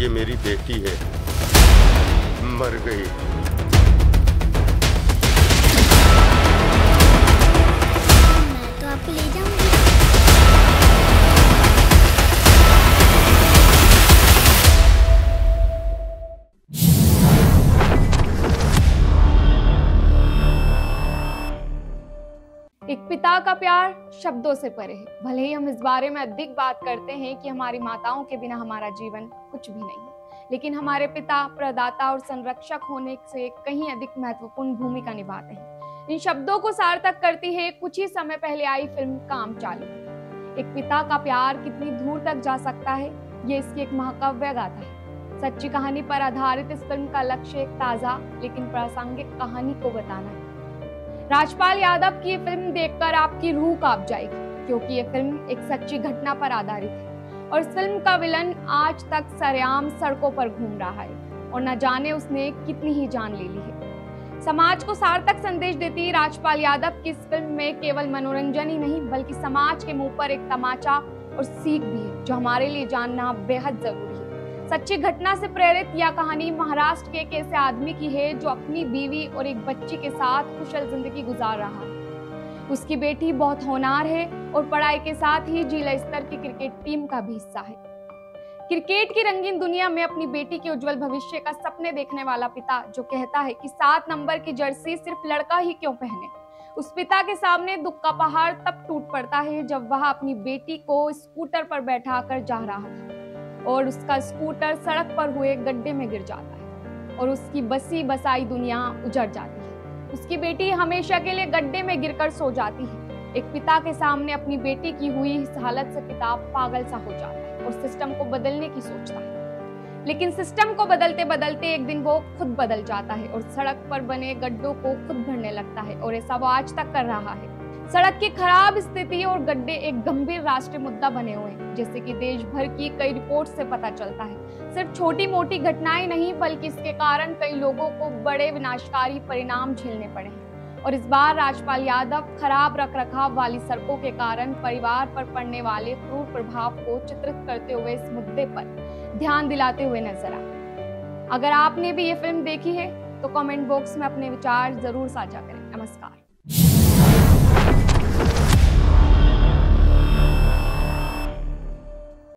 ये मेरी बेटी है, मर गई। मैं तो आपको ले जाऊंगी। एक पिता का प्यार शब्दों से परे है। भले ही हम इस बारे में अधिक बात करते हैं कि हमारी माताओं के बिना हमारा जीवन कुछ भी नहीं है, लेकिन हमारे पिता प्रदाता और संरक्षक होने से कहीं अधिक महत्वपूर्ण भूमिका निभाते हैं। इन शब्दों को सार्थक करती है कुछ ही समय पहले आई फिल्म काम चालू। एक पिता का प्यार कितनी दूर तक जा सकता है, ये इसकी एक महाकाव्य गाथा है। सच्ची कहानी पर आधारित इस फिल्म का लक्ष्य एक ताजा लेकिन प्रासंगिक कहानी को बताना है। राजपाल यादव की फिल्म देखकर आपकी रूह कांप जाएगी, क्योंकि ये फिल्म एक सच्ची घटना पर आधारित है और फिल्म का विलन आज तक सरेआम सड़कों पर घूम रहा है और न जाने उसने कितनी ही जान ले ली है। समाज को सार्थक संदेश देती राजपाल यादव की इस फिल्म में केवल मनोरंजन ही नहीं बल्कि समाज के मुंह पर एक तमाचा और सीख भी है, जो हमारे लिए जानना बेहद जरूरी है। सच्ची घटना से प्रेरित यह कहानी महाराष्ट्र के एक ऐसे आदमी की है जो अपनी बीवी और एक बच्ची के साथ कुशल जिंदगी गुजार रहा है। उसकी बेटी बहुत होनहार है और पढ़ाई के साथ ही जिला स्तर की क्रिकेट टीम का भी हिस्सा है। क्रिकेट की रंगीन दुनिया में अपनी बेटी के उज्जवल भविष्य का सपने देखने वाला पिता जो कहता है कि 7 नंबर की जर्सी सिर्फ लड़का ही क्यों पहने, उस पिता के सामने दुख का पहाड़ तब टूट पड़ता है जब वह अपनी बेटी को स्कूटर पर बैठा कर जा रहा था और उसका स्कूटर सड़क पर हुए गड्ढे में गिर जाता है और उसकी बसी बसाई दुनिया उजड़ जाती है। उसकी बेटी हमेशा के लिए गड्ढे में गिरकर सो जाती है। एक पिता के सामने अपनी बेटी की हुई इस हालत से पिता पागल सा हो जाता है और सिस्टम को बदलने की सोचता है, लेकिन सिस्टम को बदलते बदलते एक दिन वो खुद बदल जाता है और सड़क पर बने गड्ढों को खुद भरने लगता है और ऐसा वो आज तक कर रहा है। सड़क की खराब स्थिति और गड्ढे एक गंभीर राष्ट्रीय मुद्दा बने हुए हैं, जैसे कि देश भर की कई रिपोर्ट्स से पता चलता है। सिर्फ छोटी मोटी घटनाएं नहीं बल्कि इसके कारण कई लोगों को बड़े विनाशकारी परिणाम झेलने पड़े हैं और इस बार राजपाल यादव खराब रखरखाव वाली सड़कों के कारण परिवार पर पड़ने वाले क्रूर प्रभाव को चित्रित करते हुए इस मुद्दे पर ध्यान दिलाते हुए नजर आए। अगर आपने भी ये फिल्म देखी है तो कॉमेंट बॉक्स में अपने विचार जरूर साझा करें। नमस्कार।